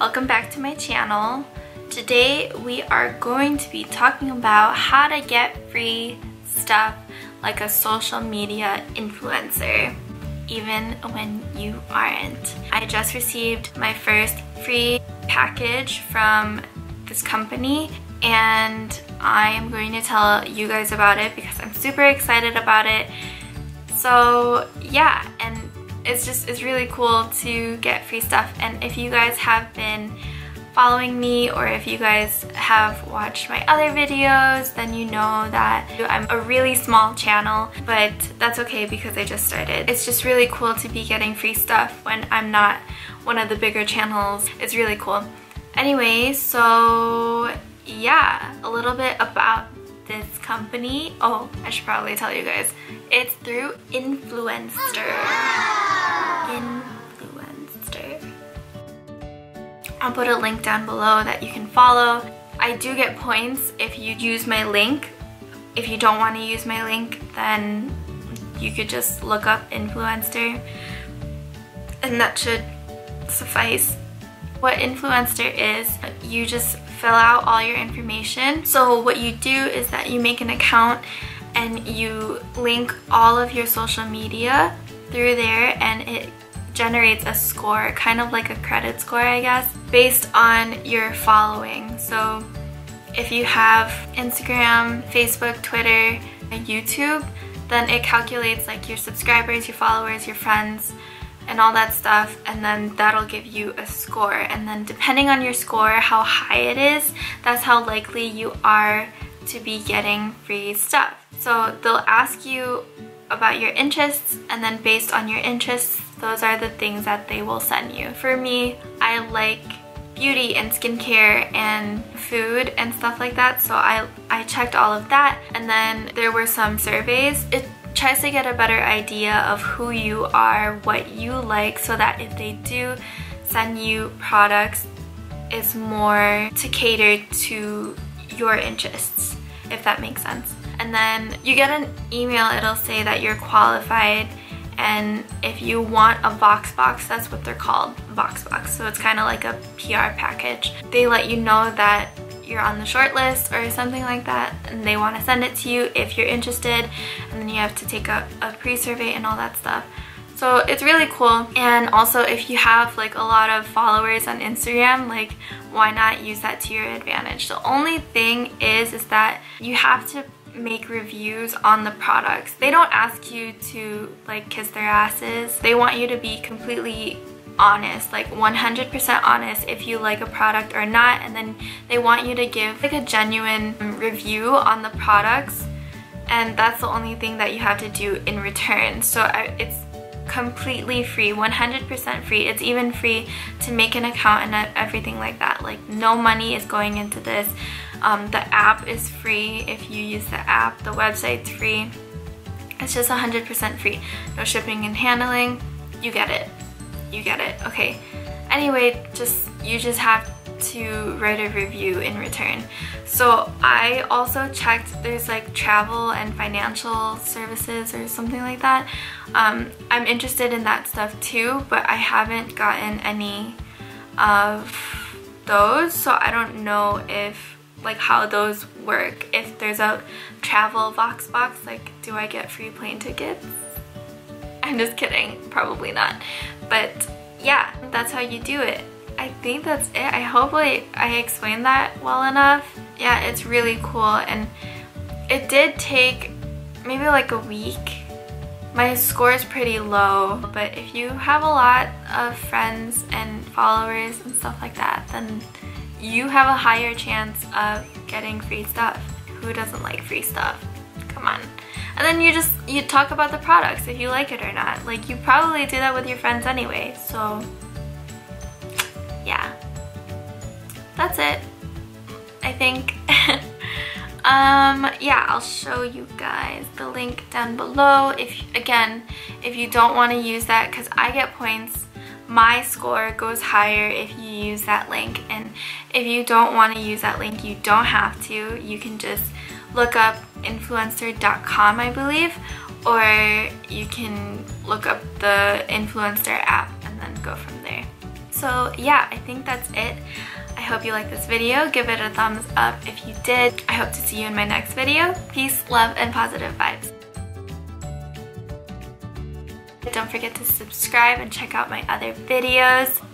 Welcome back to my channel. Today we are going to be talking about how to get free stuff like a social media influencer, even when you aren't. I just received my first free package from this company and I am going to tell you guys about it because I'm super excited about it. So yeah, and it's really cool to get free stuff. And if you guys have been following me or if you guys have watched my other videos, then you know that I'm a really small channel, but that's okay because I just started. It's just really cool to be getting free stuff when I'm not one of the bigger channels. It's really cool. Anyway, so yeah, a little bit about this company. Oh, I should probably tell you guys. It's through Influenster. I'll put a link down below that you can follow. I do get points if you use my link. If you don't want to use my link, then you could just look up Influenster and that should suffice. What Influenster is, you just fill out all your information. So what you do is that you make an account and you link all of your social media through there, and it generates a score, kind of like a credit score, I guess, based on your following. So if you have Instagram, Facebook, Twitter, and YouTube, then it calculates like your subscribers, your followers, your friends, and all that stuff, and then that'll give you a score. And then depending on your score, how high it is, that's how likely you are to be getting free stuff. So they'll ask you about your interests, and then based on your interests, those are the things that they will send you. For me, I like beauty and skincare and food and stuff like that, so I checked all of that, and then there were some surveys. It tries to get a better idea of who you are, what you like, so that if they do send you products, it's more to cater to your interests, if that makes sense. And then you get an email, it'll say that you're qualified, and if you want a VoxBox, that's what they're called, VoxBox, so it's kind of like a PR package. They let you know that you're on the short list or something like that, and they want to send it to you if you're interested, and then you have to take a pre-survey and all that stuff. So it's really cool. And also, if you have like a lot of followers on Instagram, like, why not use that to your advantage? The only thing is that you have to make reviews on the products. They don't ask you to like kiss their asses. They want you to be completely honest, like 100% honest if you like a product or not, and then they want you to give like a genuine review on the products, and that's the only thing that you have to do in return. So it's completely free, 100% free. It's even free to make an account and everything like that. Like, no money is going into this. The app is free if you use the app. The website's free. It's just 100% free. No shipping and handling. You get it. You get it. Okay. Anyway, you just have to write a review in return. So I also checked, there's like travel and financial services or something like that. I'm interested in that stuff too, but I haven't gotten any of those, so I don't know if like how those work. If there's a travel VoxBox, like, do I get free plane tickets? I'm just kidding, probably not. But yeah, that's how you do it. I think that's it. I hope I explained that well enough. Yeah, it's really cool, and it did take maybe like a week. My score is pretty low, but if you have a lot of friends and followers and stuff like that, then you have a higher chance of getting free stuff. Who doesn't like free stuff? Come on. And then you talk about the products, if you like it or not. Like, you probably do that with your friends anyway, so yeah. That's it, I think. Yeah, I'll show you guys the link down below. If you don't want to use that, because I get points, my score goes higher if you use that link. And if you don't want to use that link, you don't have to. You can just look up influencer.com, I believe, or you can look up the Influenster app and then go from there. So yeah, I think that's it. I hope you liked this video. Give it a thumbs up if you did. I hope to see you in my next video. Peace, love, and positive vibes. Don't forget to subscribe and check out my other videos.